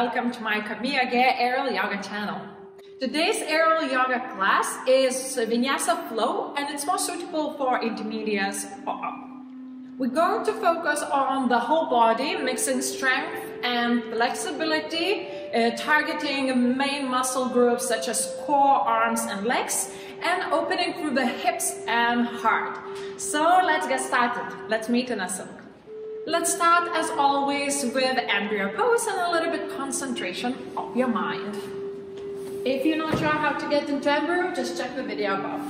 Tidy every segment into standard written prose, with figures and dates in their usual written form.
welcome to my Kamiyage Aerial Yoga channel. Today's aerial yoga class is Vinyasa flow, and it's more suitable for intermediates or up. We're going to focus on the whole body, mixing strength and flexibility, targeting main muscle groups such as core, arms and legs, and opening through the hips and heart. So let's get started. Let's meet in Asana. Let's start as always with embryo pose and a little bit concentration of your mind. If you're not sure how to get into embryo, just check the video above.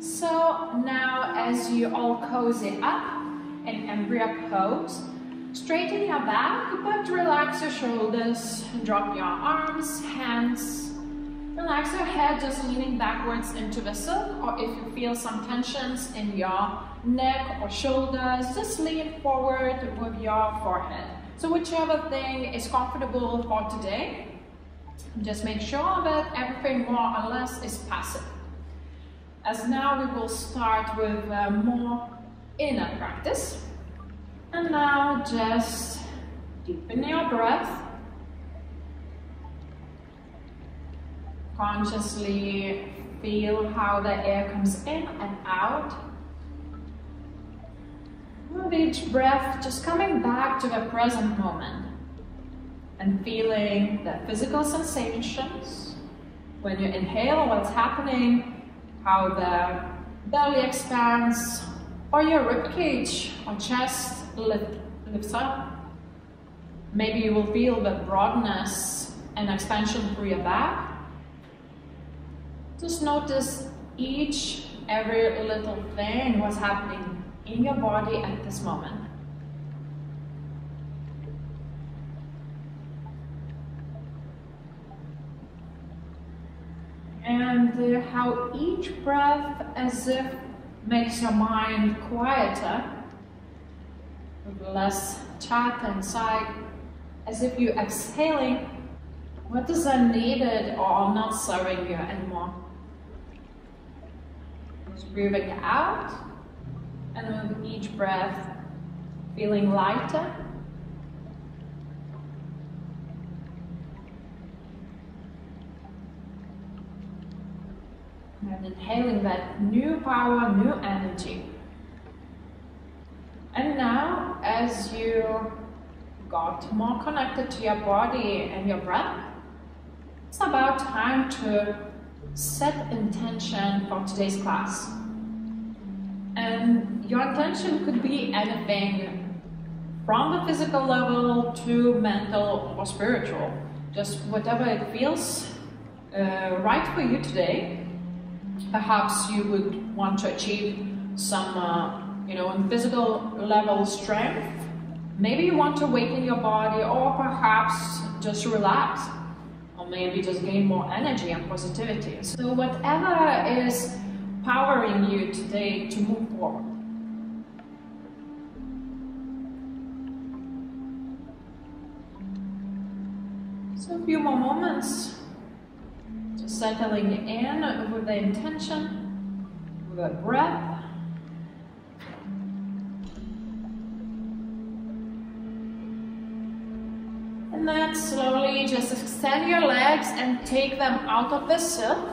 So now as you all cozy up in embryo pose, straighten your back but relax your shoulders, drop your arms, hands. Relax your head, just leaning backwards into the silk, or if you feel some tensions in your neck or shoulders, just lean forward with your forehead. So whichever thing is comfortable for today, just make sure that everything more or less is passive. As now we will start with more inner practice. And now just deepen your breath. Consciously feel how the air comes in and out. With each breath, just coming back to the present moment and feeling the physical sensations. When you inhale, what's happening, how the belly expands, or your ribcage or chest lifts up. Maybe you will feel the broadness and expansion through your back. Just notice every little thing, what's happening in your body at this moment. And how each breath as if makes your mind quieter, with less chatter inside, as if you're exhaling what is unneeded or not serving you anymore. Just breathing out, and with each breath, feeling lighter. And inhaling that new power, new energy. And now, as you got more connected to your body and your breath, it's about time to set intention for today's class. And your intention could be anything from the physical level to mental or spiritual. Just whatever it feels right for you today. Perhaps you would want to achieve some, on physical level strength. Maybe you want to awaken your body, or perhaps just relax. Or maybe just gain more energy and positivity. So whatever is powering you today to move forward. So a few more moments, just settling in with the intention, with the breath. And then slowly just extend your legs and take them out of the silk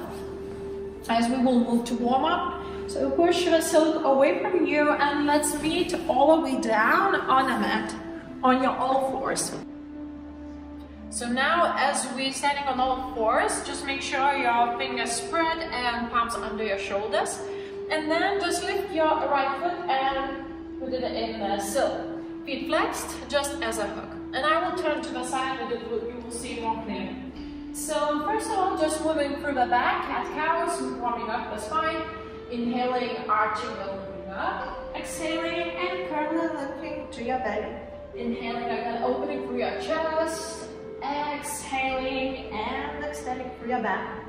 as we will move to warm up. So push the silk away from you, and let's meet all the way down on a mat on your all fours. So now as we're standing on all fours, just make sure your fingers spread and palms under your shoulders. And then just lift your right foot and put it in the silk. Feet flexed, just as a hook. And I will turn to the side and you will see more clearly. So first of all, just moving through the back, cat cows, warming up the spine, inhaling, arching the looping up, exhaling and curling, lifting to your belly. Inhaling again, opening through your chest, exhaling and extending through your back.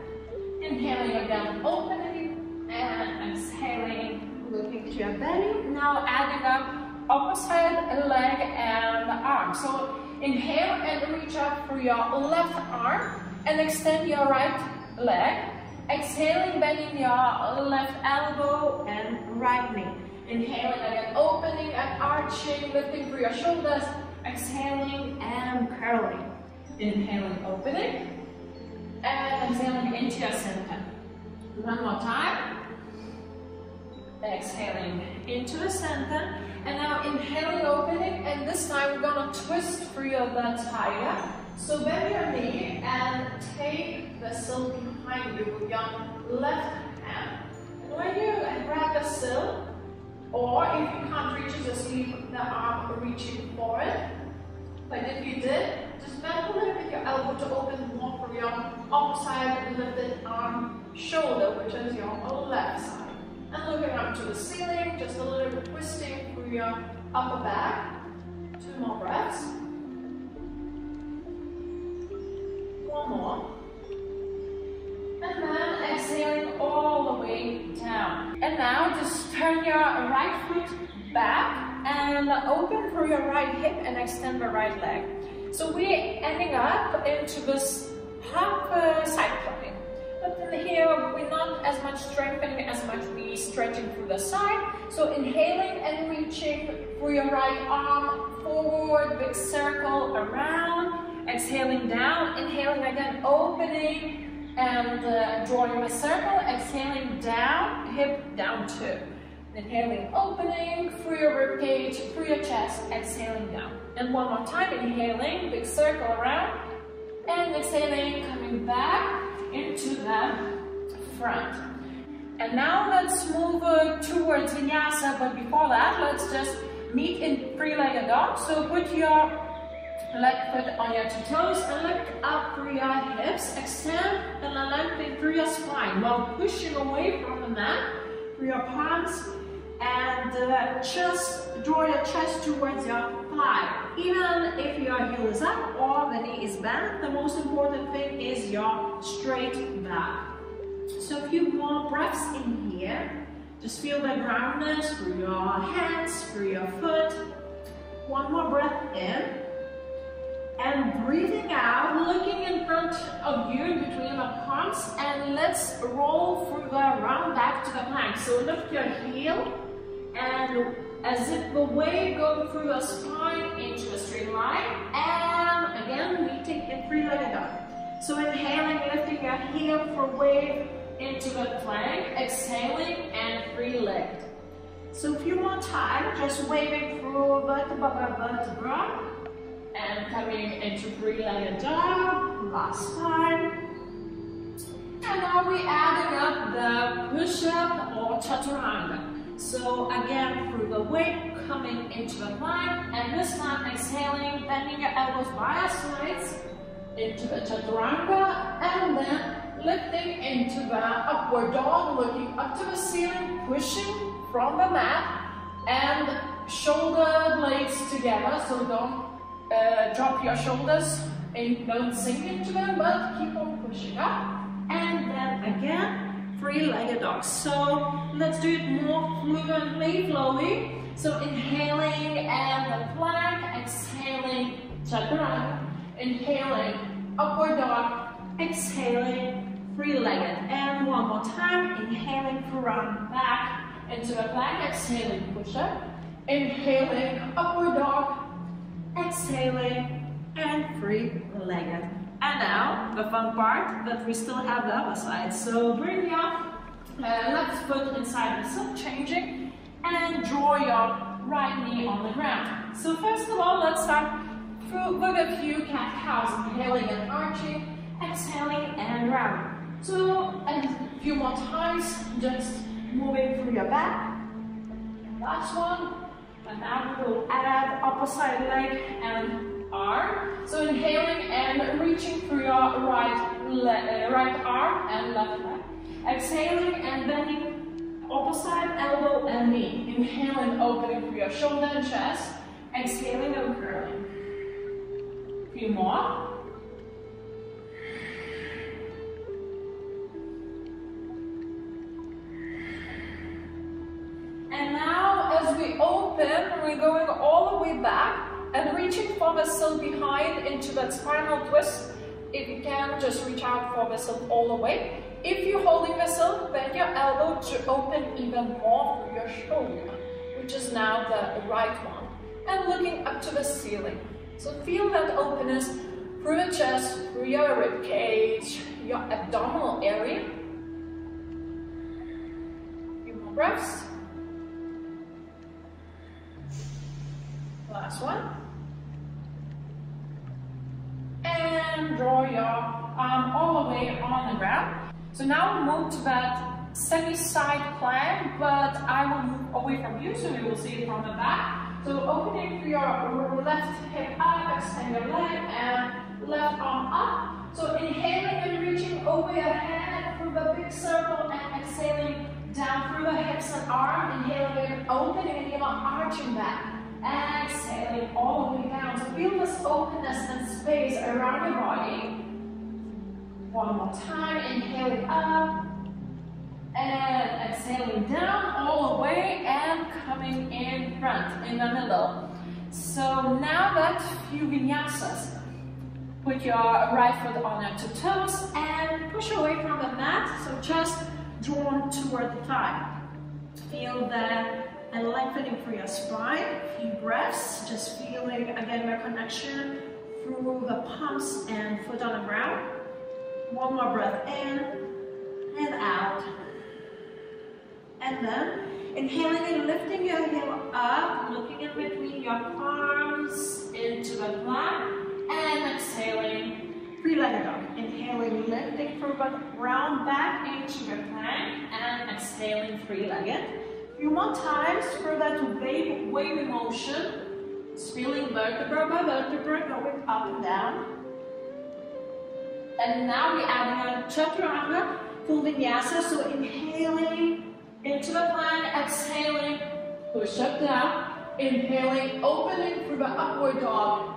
Inhaling again, opening and exhaling, looking to your belly. Now adding up opposite leg and arm. So inhale and reach up through your left arm and extend your right leg. Exhaling, bending your left elbow and right knee. Inhaling again, opening and arching, lifting through your shoulders. Exhaling and curling. Inhaling, opening. And exhaling into your center. One more time. Exhaling into the center. And now inhaling, opening. And this time we're going to twist free of that tiger. So bend your knee and take the sill behind you with your left hand. And when you grab the sill, or if you can't reach it, just leave the arm reaching for it. But if you did, just bend a little bit your elbow to open more for your upside lifted arm shoulder, which is your left side. And looking up to the ceiling, just a little bit twisting through your upper back. Two more breaths. One more. And then exhaling all the way down. And now just turn your right foot back and open through your right hip and extend the right leg. So we're ending up into this half side plank. But in here, we're not as much strengthening as much we stretching through the side. So inhaling and reaching through your right arm forward, big circle around. Exhaling down, inhaling again, opening and drawing a circle. Exhaling down, hip down two. Inhaling, opening, through your ribcage, through your chest. Exhaling down. And one more time, inhaling, big circle around. And exhaling, coming back into the front. And now let's move towards Vinyasa, but before that, let's just meet in three-legged dog. So put your left foot on your two toes and lift up through your hips, extend and lengthen through your spine while pushing away from the mat through your palms and just draw your chest towards your thigh. Even if your heel is up or the knee is bent, the most important thing is your straight back. So a few more breaths in here. Just feel the groundness through your hands, through your foot. One more breath in. And breathing out, looking in front of you in between the palms, and let's roll through the round back to the plank. So lift your heel and as if the way go through the spine into a straight line. And again, we take a three-legged dog. So inhaling, lifting your heel for wave into the plank, exhaling and three-legged. So a few more time, just waving through vertebra by vertebra. And coming into three-legged dog, last time. And now we're adding up the push-up or chaturanga. So again, through the weight, coming into the plank, and this time exhaling, bending your elbows by your sides into the chaturanga, and then lifting into the upward dog, looking up to the ceiling, pushing from the mat, and shoulder blades together, so don't drop your shoulders and don't sink into them, but keep on pushing up. And then again, three-legged dog. So let's do it more fluently, flowing. So inhaling and the plank, exhaling, chaturanga. Inhaling, upward dog, exhaling, three-legged. And one more time, inhaling through round back into the plank, exhaling, push up. Inhaling, upward dog. Exhaling and three-legged. And now the fun part, that we still have the other side. So bring your left foot inside the silk, changing, and draw your right knee on the ground. So first of all, let's start with a few cat cows. Inhaling and arching, exhaling and round. So a few more times, just moving through your back. Last one. And now we'll add opposite leg and arm. So inhaling and reaching through your right arm and left leg. Exhaling and bending opposite elbow and knee. Inhaling, opening through your shoulder and chest. Exhaling and curling. A few more. And now as we open, we're going all the way back and reaching for the sill behind into that spinal twist. If you can, just reach out for the sill all the way. If you're holding the sill, bend your elbow to open even more through your shoulder. which is now the right one, and looking up to the ceiling. So feel that openness through the chest, through your rib cage, your abdominal area. A few more breaths. Last one. And draw your arm all the way on the ground. So now move to that semi-side plank, but I will move away from you so you will see it from the back. So opening for your left hip up, extend your leg and left arm up. So inhaling and reaching over your head through the big circle and exhaling down through the hips and arm. Inhaling and opening and you're arching back. Exhaling all the way down. So feel this openness and space around your body. One more time, inhaling up and exhaling down all the way and coming in front, in the middle. So now that few vinyasas, put your right foot on your two toes and push away from the mat, so just drawn toward the thigh. Feel that and lengthening through your spine, a few breaths, just feeling again your connection through the palms and foot on the ground. One more breath in and out. And then inhaling and lifting your heel up, looking in between your palms into the ground, and exhaling, three-legged dog. Inhaling, lifting through the ground back into your plank, and exhaling, three-legged. Few more times for that wavy motion, feeling vertebra by vertebra, going up and down. And now we add a chaturanga full vinyasa. So inhaling into the plank, exhaling, push up down, inhaling, opening through the upward dog,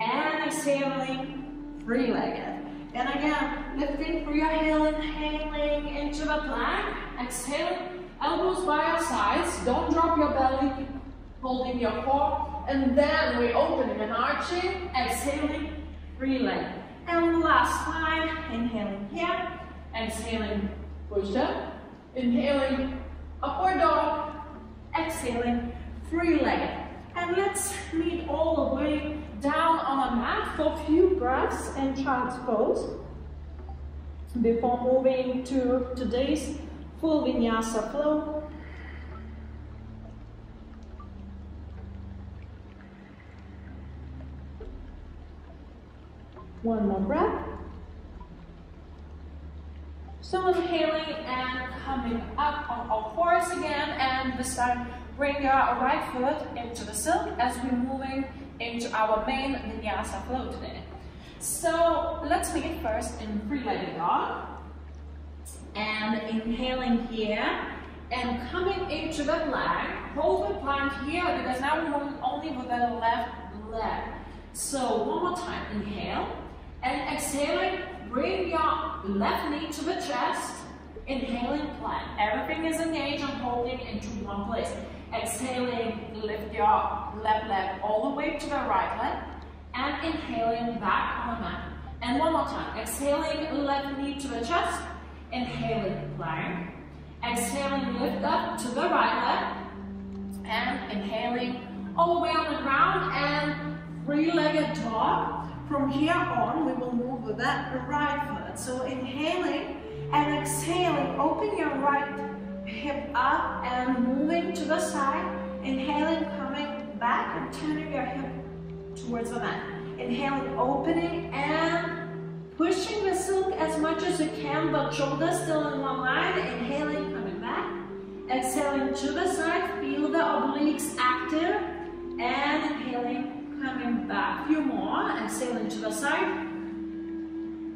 and exhaling, three-legged. And again, lifting through your heel, inhaling into the plank, exhaling. Elbows by your sides, don't drop your belly, keep holding your core, and then we open and arching, exhaling, three-legged. And last time, inhaling here, exhaling, push up, inhaling, upward dog, exhaling, three-legged. And let's meet all the way down on the mat for a few breaths and child's pose before moving to today's full vinyasa flow. One more breath. So inhaling and coming up on all fours again, and this time bring your right foot into the silk as we're moving into our main vinyasa flow today. So let's begin first in three-legged dog. And inhaling here and coming into the plank. Hold the plank here because now we're moving only with the left leg. So one more time, inhale and exhaling, bring your left knee to the chest, inhaling plank. Everything is engaged and holding into one place. Exhaling, lift your left leg all the way to the right leg and inhaling back on the mat. And one more time, exhaling, left knee to the chest, inhaling, plank. Exhaling, lift up to the right leg. And inhaling all the way on the ground and three-legged dog. From here on, we will move with that right foot. So inhaling and exhaling, open your right hip up and moving to the side. Inhaling, coming back and turning your hip towards the mat. Inhaling, opening and pushing the silk as much as you can, but shoulders still in one line. Inhaling, coming back. Exhaling to the side, feel the obliques active. And inhaling, coming back. Few more, exhaling to the side.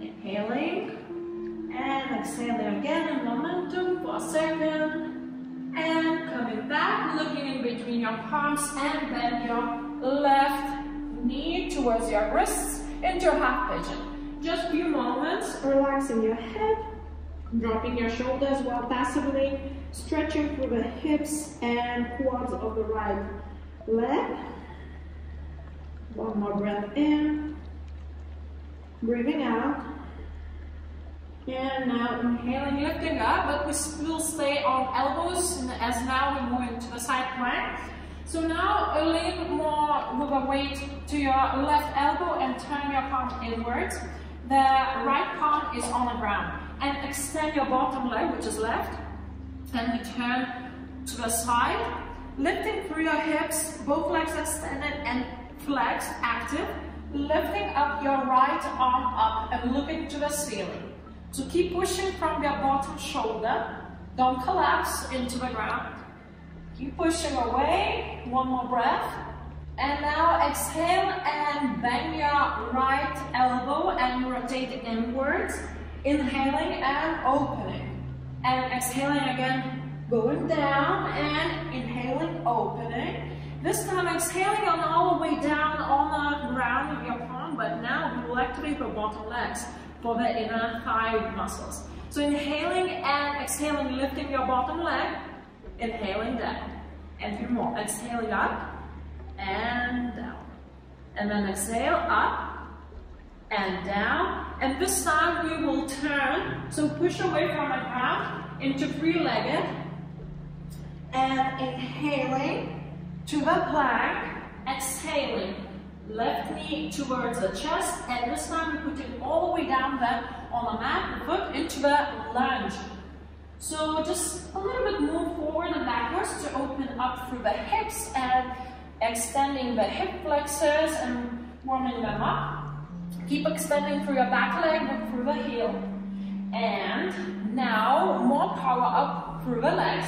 Inhaling, and exhaling again in momentum for a second. And coming back, looking in between your palms and bend your left knee towards your wrists into a half pigeon. Just a few moments, relaxing your head, dropping your shoulders while passively stretching through the hips and quads of the right leg. One more breath in, breathing out. And now inhaling, lifting up, but we will stay on elbows as now we're moving to the side plank. So now a little more with a weight to your left elbow and turn your palm inwards. The right palm is on the ground. And extend your bottom leg, which is left, and we turn to the side. Lifting through your hips, both legs extended and flexed, active. Lifting up your right arm up and looking to the ceiling. So keep pushing from your bottom shoulder. Don't collapse into the ground. Keep pushing away. One more breath. And now exhale and bend your right elbow and rotate inwards. Inhaling and opening. And exhaling again, going down and inhaling, opening. This time exhaling on all the way down on the ground with your palm, but now we will activate your bottom legs for the inner thigh muscles. So inhaling and exhaling, lifting your bottom leg, inhaling down. And three more, exhaling up and down. And then exhale up and down, and this time we will turn, so push away from the ground into three-legged, and inhaling to the plank, exhaling, left knee towards the chest, and this time we put it all the way down there on the mat, foot into the lunge. So just a little bit move forward and backwards to open up through the hips, and extending the hip flexors and warming them up. Keep extending through your back leg but through the heel. And now more power up through the legs.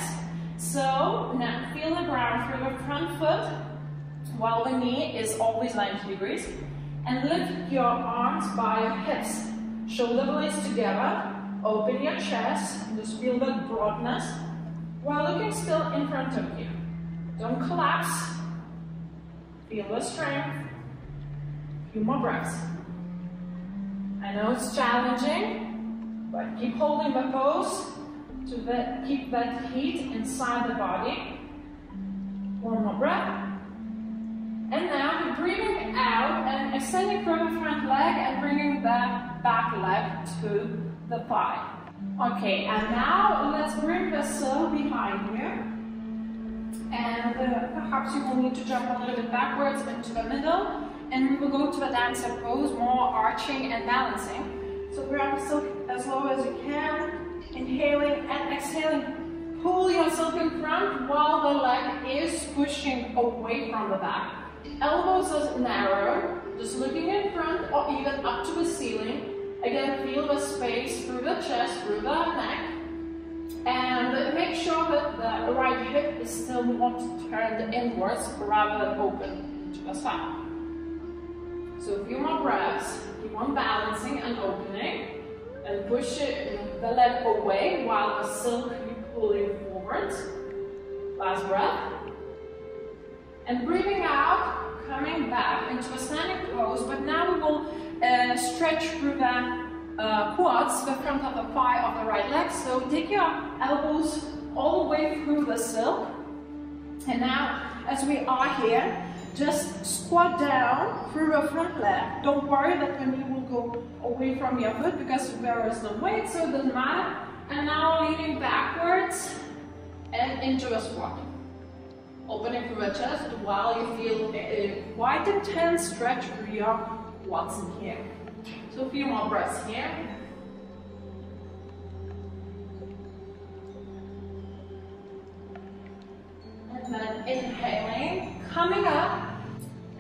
So now feel the ground through the front foot while the knee is always 90 degrees. And lift your arms by your hips. Shoulder blades together. Open your chest. Just feel that broadness while looking still in front of you. Don't collapse. Feel the strength. A few more breaths. I know it's challenging, but keep holding the pose to keep that heat inside the body. One more breath. And now you're breathing out and extending from the front leg and bringing the back leg to the thigh. Okay, and now let's bring the circle behind you. And perhaps you will need to jump a little bit backwards into the middle. And we will go to the dancer pose, more arching and balancing. So grab the silk as low as you can, inhaling and exhaling. Pull your silk in front while the leg is pushing away from the back. Elbows are narrow, just looking in front or even up to the ceiling. Again, feel the space through the chest, through the neck. And make sure that the right hip is still not turned inwards rather than open to the side. So a few more breaths, keep on balancing and opening, and push the leg away while the silk you're pulling forward. Last breath. And breathing out, coming back into a standing pose, but now we will stretch through the quads, the front of the thigh of the right leg. So take your elbows all the way through the silk. And now, as we are here, just squat down through your front leg. Don't worry that your knee will go away from your foot because there is no weight, so it doesn't matter. And now leaning backwards and into a squat. Opening through your chest while you feel a quite intense stretch through your quads in here. So a few more breaths here. And then inhaling, coming up,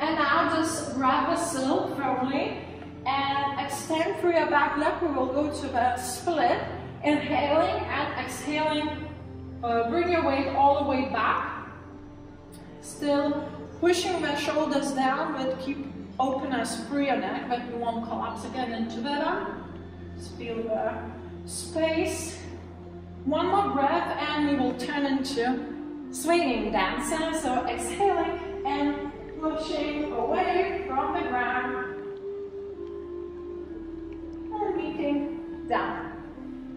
and now just grab a silk firmly and extend through your back leg. We will go to the split, inhaling and exhaling, bring your weight all the way back, still pushing the shoulders down, but keep open as through your neck, but you won't collapse again into that. Just feel the space. One more breath and we will turn into swinging dancer, so exhaling and pushing away from the ground and meeting down.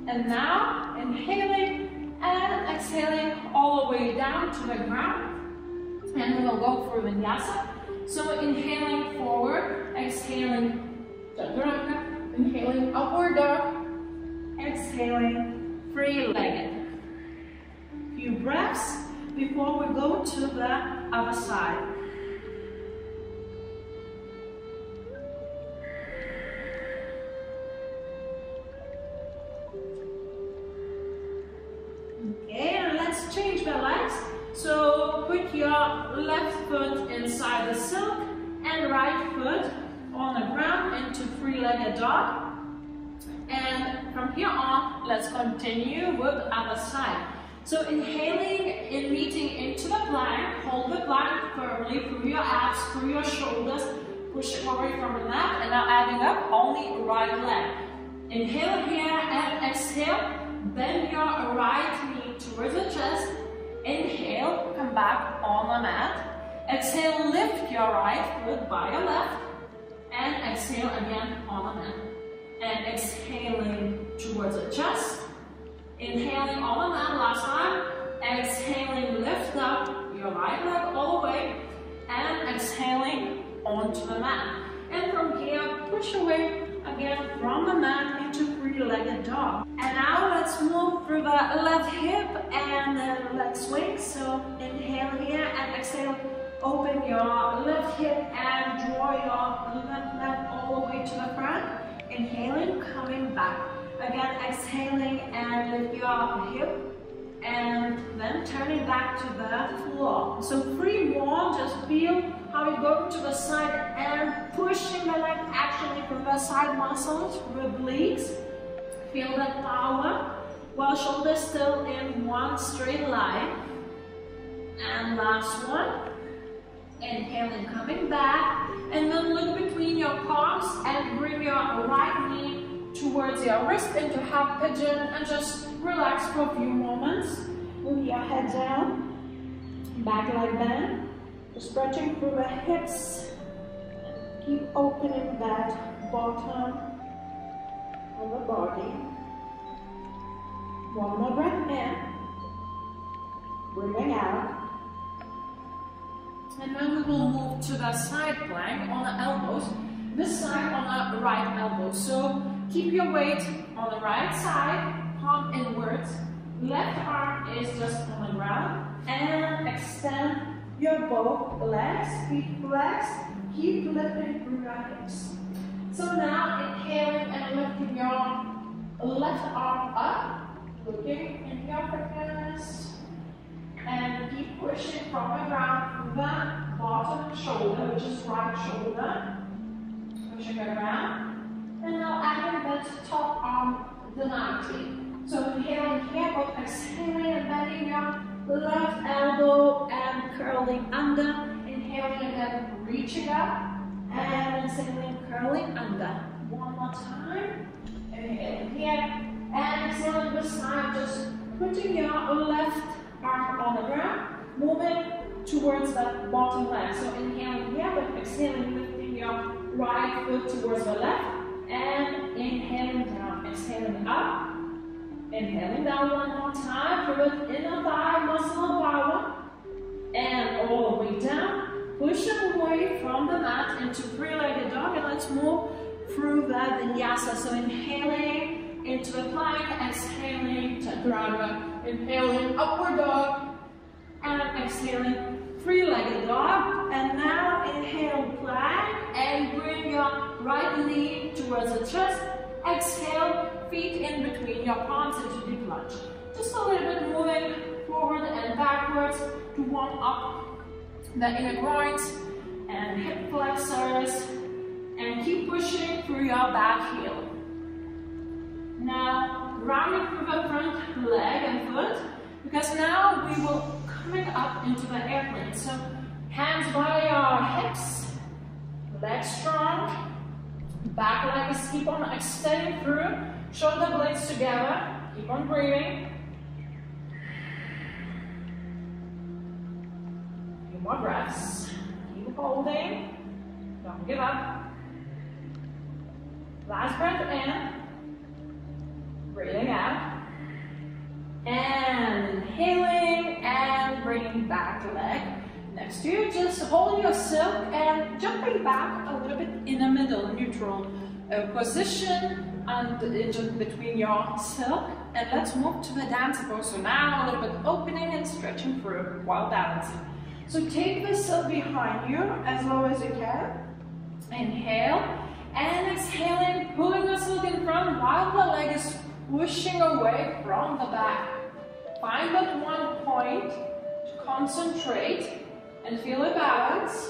And now inhaling and exhaling all the way down to the ground, and we will go through Vinyasa. So inhaling forward, exhaling chaturanga, inhaling upward dog, and exhaling, free-legged. Few breaths before we go to the other side. Change the legs, so put your left foot inside the silk and right foot on the ground into three-legged dog. And from here on, let's continue with the other side. So inhaling and meeting into the plank, hold the plank firmly through your abs, through your shoulders, push it away from the left, and now adding up only right leg. Inhale here and exhale, bend your right knee towards the chest, inhale, come back on the mat, exhale, lift your right foot by your left, and exhale again on the mat, and exhaling towards the chest, inhaling on the mat last time, exhaling, lift up your right leg all the way, and exhaling onto the mat, and from here, push away again from the mat into three-legged dog. And now let's move through the left hip and then let's swing. So inhale here and exhale. Open your left hip and draw your left leg all the way to the front. Inhaling, coming back. Again, exhaling and lift your hip and then turning back to the floor. So three more, just feel how you go to the side and pushing the leg actually from the side muscles with obliques. Feel that power while shoulders still in one straight line. And last one. Inhaling, coming back. And then look between your palms and bring your right knee towards your wrist into half pigeon and just relax for a few moments. Move your head down, back like that. Stretching through the hips. Keep opening that bottom of the body. One more breath in, breathing out. And then we will move to the side plank on the elbows, this side on the right elbow. So keep your weight on the right side, palm inwards, left arm is just on the ground, and extend your both legs, feet flexed, keep lifting through your hips. So now inhaling and lifting your left arm up, looking into your fingers, and keep pushing from the ground through the bottom shoulder, which is right shoulder, pushing around, and now adding that top arm, the 90. So inhaling here, both exhaling and bending your left elbow and curling under, inhaling and then reaching up, and exhaling, curling under. One more time. Inhale here. And exhaling this time, just putting your left arm on the ground, moving towards the bottom leg. So inhaling here, but exhaling, lifting your right foot towards the left. And inhaling down, exhaling up. Inhaling down one more time. Through the inner thigh muscle power. And all the way down. Push them away from the mat into three-legged dog, and let's move through that vinyasa. So inhaling into the plank, exhaling, chaturanga, inhaling, upward dog, and exhaling, three-legged dog. And now inhale, plank, and bring your right knee towards the chest. Exhale, feet in between your palms into deep lunge. Just a little bit moving forward and backwards to warm up the inner groins and hip flexors, and keep pushing through your back heel. Now rounding through the front leg and foot, because now we will coming up into the airplane. So hands by your hips, legs strong, back leg is keep on extending through, shoulder blades together, keep on breathing. More breaths. Keep holding. Don't give up. Last breath in. Breathing out. And inhaling and bringing back the leg next to you. Just hold your silk and jumping back a little bit in the middle, neutral position. and just between your silk. And let's move to the dancing pose. So now a little bit opening and stretching through while balancing. So take the silk behind you as low as you can. Inhale and exhaling, pulling the silk in front while the leg is pushing away from the back. Find that one point to concentrate and feel the balance.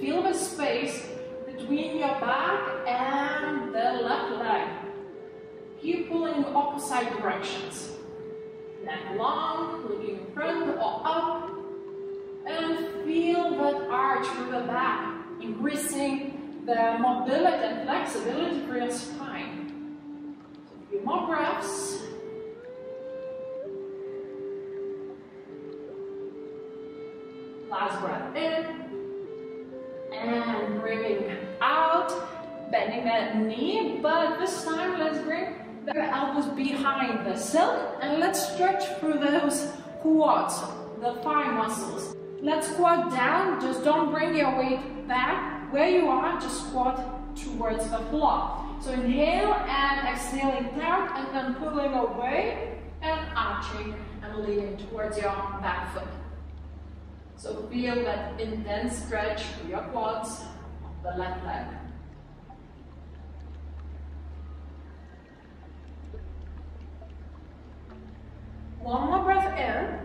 Feel the space between your back and the left leg. Keep pulling in opposite directions. Neck long, looking in front or up, and feel that arch through the back, increasing the mobility and flexibility for your spine. So a few more breaths. Last breath in. And bringing out, bending that knee, but this time let's bring the elbows behind the silk and let's stretch through those quads, the thigh muscles. Let's squat down, just don't bring your weight back where you are, just squat towards the floor. So inhale and exhaling down and then pulling away and arching and leaning towards your back foot. So feel that intense stretch for your quads of the left leg. One more breath in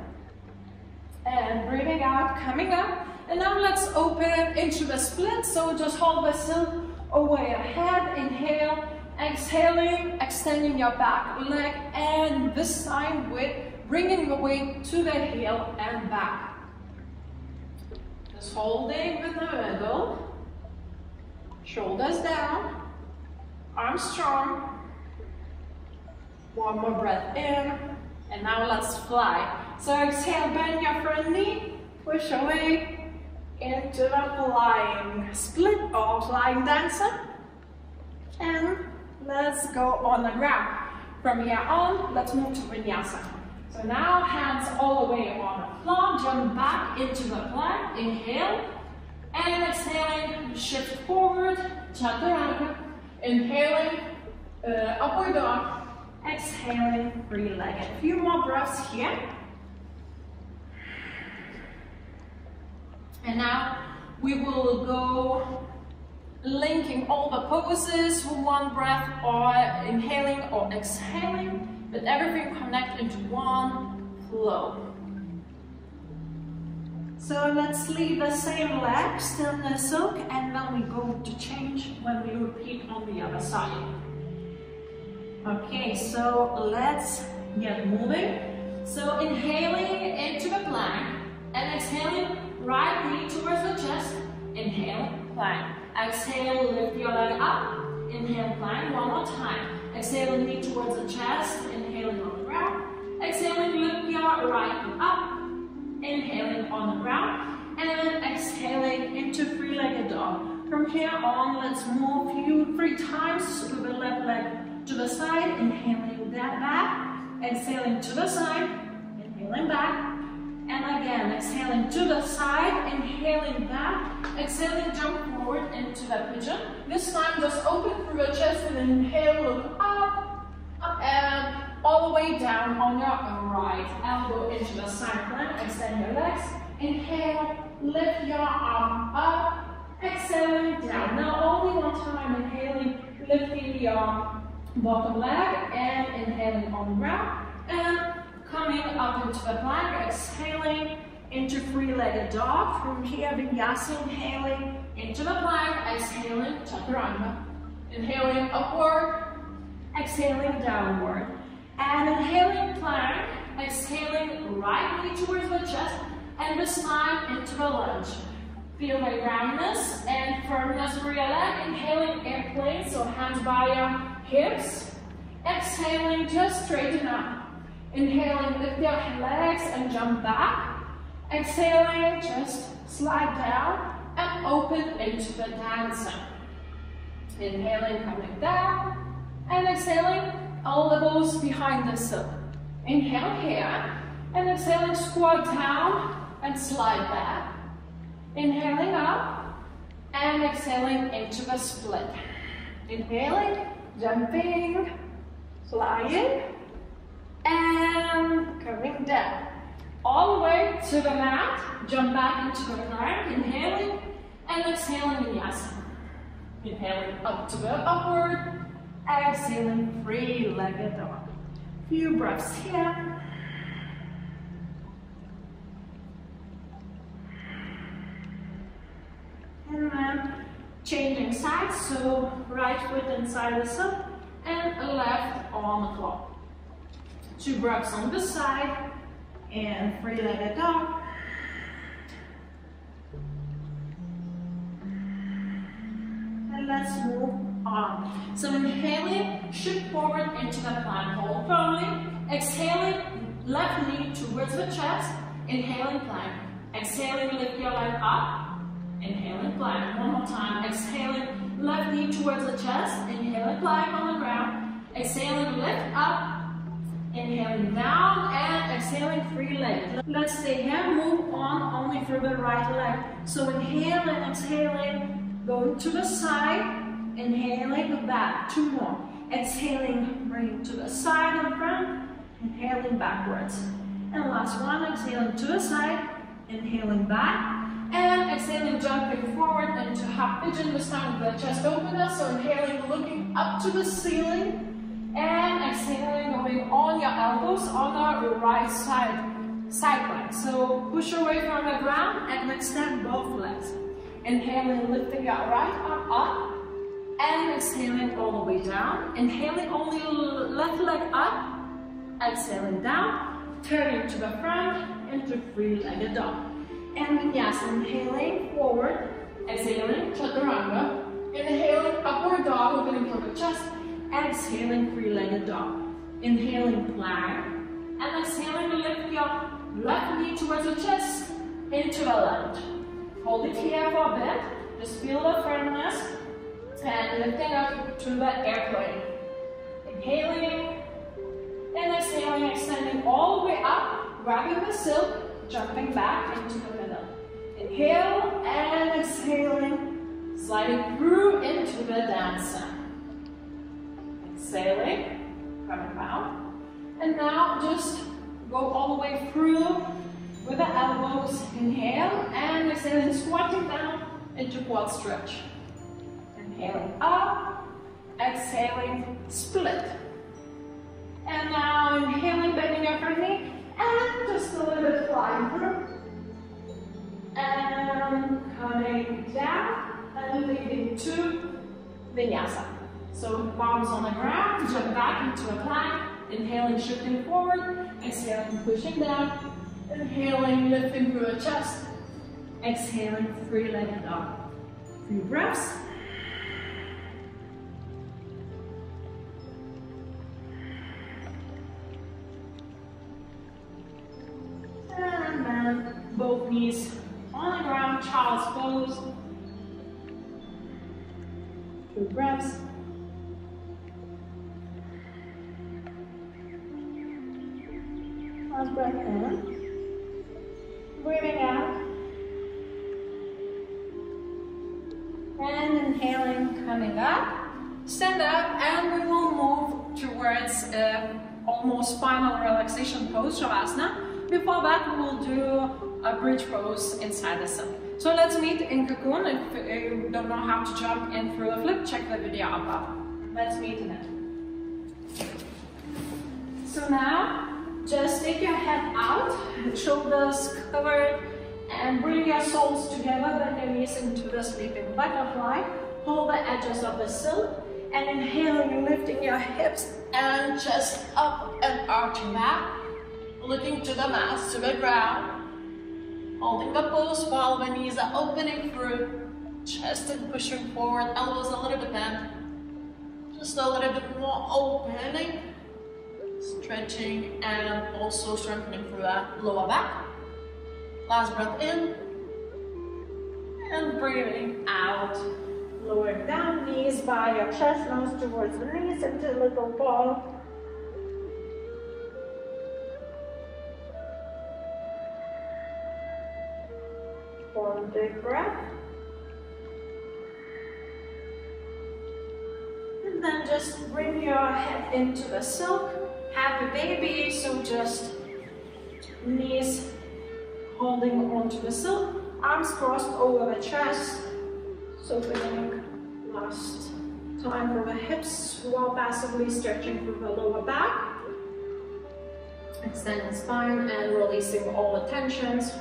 and breathing out, coming up. And now let's open into the split. So just hold the silk away ahead. Inhale, exhaling, extending your back leg, and this time with bringing the weight to the heel and back. Just holding with the middle, shoulders down, arms strong. One more breath in, and now let's fly. So exhale, bend your front knee, push away into the flying split or flying dancer. And let's go on the ground. From here on, let's move to Vinyasa. So now hands all the way on the floor, jump back into the plank, inhale, and exhaling, shift forward, chaturanga, inhaling, upward dog, exhaling, three-legged. A few more breaths here. And now we will go linking all the poses with one breath, or inhaling or exhaling. But everything connect into one flow. So let's leave the same leg, still in the silk, and then we go to change when we repeat on the other side. Okay, so let's get moving. So inhaling into the plank and exhaling, right knee towards the chest, inhale, plank. Exhale, lift your leg up, inhale, plank, one more time. Exhaling, knee towards the chest, inhaling on the ground. Exhaling, lift your right knee up, inhaling on the ground. And exhaling into three-legged dog. From here on, let's move you 3 times with the left leg to the side, inhaling that back. Exhaling to the side, inhaling back. And again, exhaling to the side, inhaling back. Exhaling, jump forward into the pigeon. This time, just open through your chest and inhale, look up, up, and all the way down on your right elbow into the side plank. Extend your legs. Inhale, lift your arm up. Exhaling, down. Now, only one time. Inhaling, lifting your bottom leg and inhaling on the ground. And coming up into the plank, exhaling into three-legged dog. From here, Vinyasa, inhaling into the plank, exhaling, chaturanga. Inhaling upward, exhaling downward. And inhaling plank, exhaling right knee towards the chest, and this time into the lunge. Feel the roundness and firmness for your leg. Inhaling airplane, so hands by your hips. Exhaling, just straighten up. Inhaling, lift your legs and jump back. Exhaling, just slide down and open into the dancer. Inhaling, coming down. And exhaling, elbows behind the silk. Inhale here. And exhaling, squat down and slide back. Inhaling up. And exhaling into the split. Inhaling, Jumping, flying, and coming down. All the way to the mat, jump back into the plank, inhaling, and exhaling vinyasa. Inhaling up to the upward, exhaling three-legged dog. Few breaths here. And then changing sides, so right foot inside the sub and left on the floor. Two breaths on this side and three-legged dog. And let's move on. So inhaling, shift forward into the plank hold firmly. Exhaling, left knee towards the chest. Inhaling plank. Exhaling, lift your leg up. Inhaling plank, one more time. Exhaling, left knee towards the chest. Inhaling plank on the ground. Exhaling, lift up. Inhaling down and exhaling free leg. Let's stay here, move on only through the right leg. So inhale and exhaling, going to the side. Inhaling back, two more. Exhaling, bring to the side and front. Inhaling backwards. And last one, exhaling to the side. Inhaling back. And exhaling, jumping forward into half pigeon, this time with the chest opener. So inhaling, looking up to the ceiling. And exhaling, going on your elbows on the right side plank. So push away from the ground and extend both legs. Inhaling, lifting your right arm up. And exhaling all the way down. Inhaling only left leg up. Exhaling down, turning to the front into three-legged dog. And vinyasa, inhaling forward, exhaling chaturanga, inhaling upward dog, opening through the chest, exhaling three-legged dog, inhaling plank, and exhaling lift your left knee towards the chest into a lunge. Hold it here for a bit, just feel the firmness, and lifting up to the airplane. Inhaling and exhaling, extending all the way up, grabbing the silk, jumping back into the middle. Inhale and exhaling, sliding through into the dancer. Exhaling, coming down. And now just go all the way through with the elbows. Inhale and exhaling, squatting down into quad stretch. Inhaling up, exhaling, split. And now inhaling, bending your front knee. And just a little bit flying through. And coming down and leading to vinyasa. So palms on the ground, jump back into a plank. Inhaling, shifting forward. Exhaling, pushing down. Inhaling, lifting through the chest. Exhaling, three-legged dog. Few breaths. Both knees on the ground, child's pose. Two breaths. Last breath in. Breathing out. And inhaling, coming up. Stand up, and we will move towards almost final relaxation pose, Shavasana. Before that, we will do a bridge pose inside the sun. So let's meet in cocoon. If you don't know how to jump in through a flip, check the video above. Let's meet in it. So now, just take your head out, shoulders covered, and bring your soles together, bend your knees into the sleeping butterfly. Hold the edges of the silk, and inhaling, lifting your hips and chest up and arching back, looking to the mat, to the ground. Holding the pose while the knees are opening through, chest and pushing forward, elbows a little bit bent, just a little bit more opening, stretching and also strengthening through that lower back. Last breath in, and breathing out. Lowering down, knees by your chest, nose towards the knees, into a little ball. One big breath, and then just bring your head into the silk. Happy baby, so just knees holding onto the silk, arms crossed over the chest. So beginning last time from the hips while passively stretching through the lower back. Extending spine and releasing all the tensions.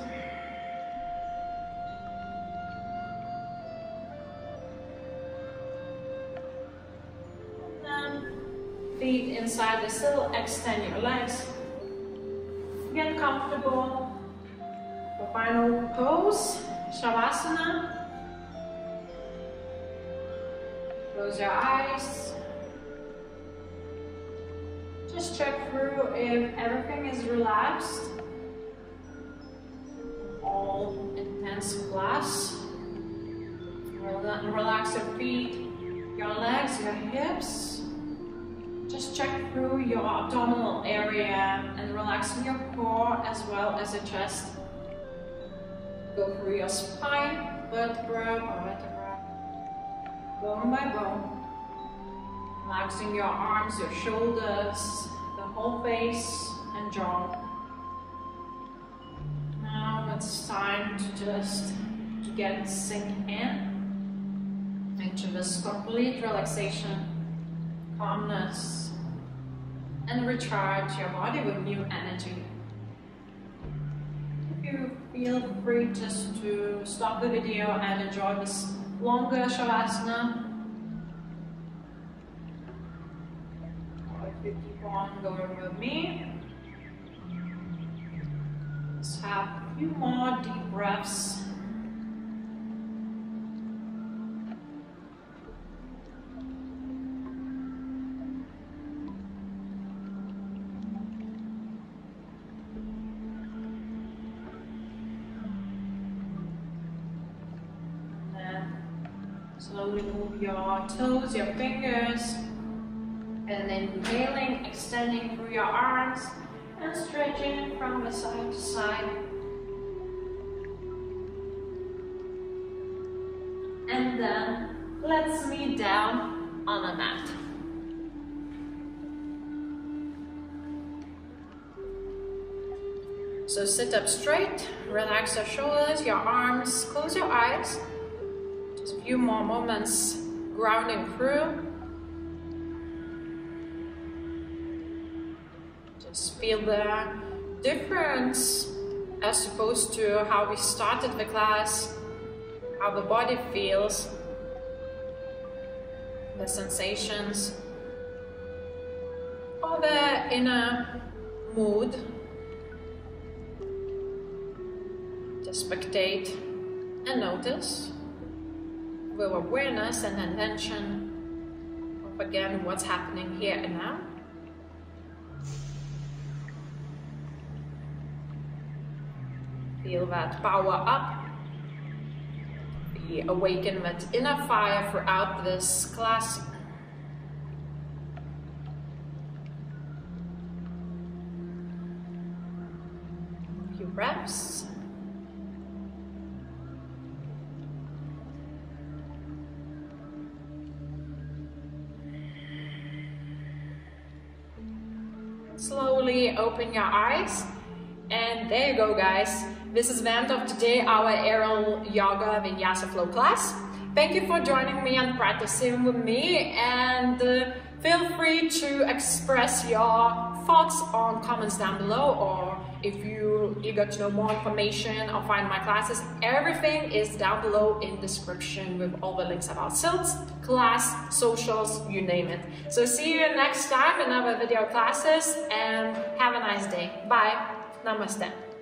Feet inside the sill, extend your legs, get comfortable. The final pose, Shavasana. Close your eyes. Just check through if everything is relaxed. All intense class. Relax your feet, your legs, your hips. Just check through your abdominal area and relaxing your core as well as your chest. Go through your spine, vertebra by vertebra, bone by bone. Relaxing your arms, your shoulders, the whole face and jaw. Now it's time to just get sink in into this complete relaxation, calmness, and recharge your body with new energy. If you feel free just to stop the video and enjoy this longer Shavasana. Or if you keep on going with me, let's have a few more deep breaths. Slowly move your toes, your fingers, and then inhaling, extending through your arms and stretching from the side to side. And then let's meet down on the mat. So sit up straight, relax your shoulders, your arms, close your eyes. Just a few more moments grounding through. Just feel the difference as opposed to how we started the class, how the body feels, the sensations, or the inner mood. Just spectate and notice, with awareness and intention of again what's happening here and now. Feel that power up, awaken that inner fire throughout this class. A few breaths. Slowly open your eyes, and there you go, guys. This is the end of today our aerial yoga Vinyasa flow class. Thank you for joining me and practicing with me, and feel free to express your thoughts on comments down below, or if you're eager to know more information or find my classes, everything is down below in description with all the links about silks, class, socials, you name it. So see you next time in our video classes, and have a nice day. Bye. Namaste.